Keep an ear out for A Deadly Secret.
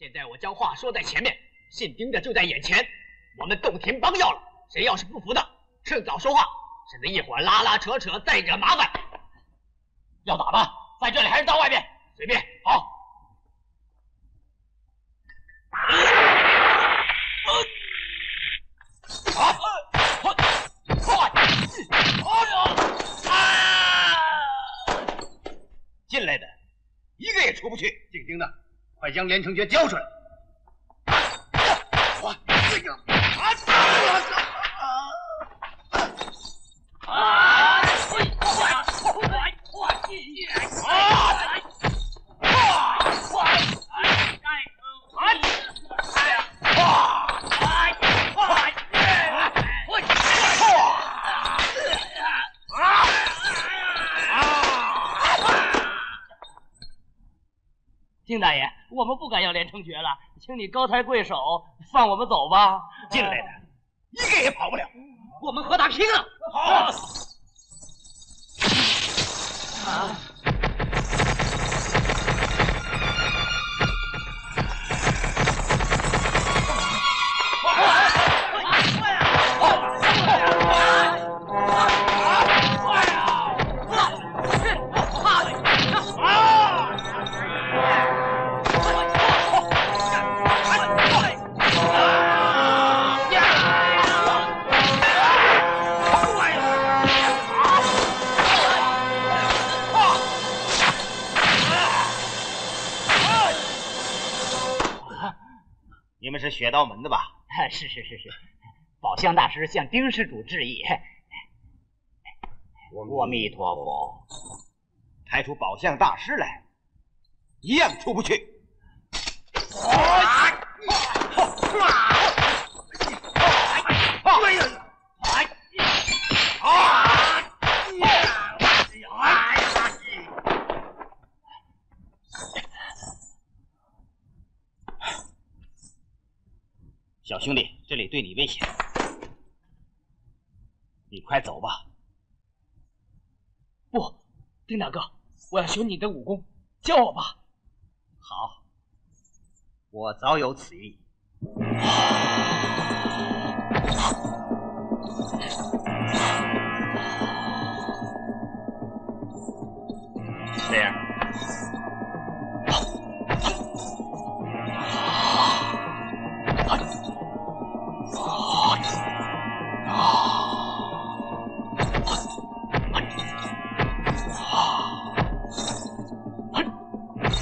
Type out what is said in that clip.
现在我将话说在前面，信盯着就在眼前。我们洞庭帮要了，谁要是不服的，趁早说话，省得一会儿拉拉扯扯再惹麻烦。要打吧，在这里还是到外面，随便。好。 进来的，一个也出不去。静静的，快将连城诀交出来！我这个丁大爷，我们不敢要连城诀了，请你高抬贵手，放我们走吧。进来的，一个也跑不了，我们和他拼了！好啊！你们是雪刀门的吧？是，宝相大师向丁施主致意。阿弥陀佛，抬出宝相大师来，一样出不去。小兄弟，这里对你危险，你快走吧。不，丁大哥，我要学你的武功，教我吧。好，我早有此意。这样。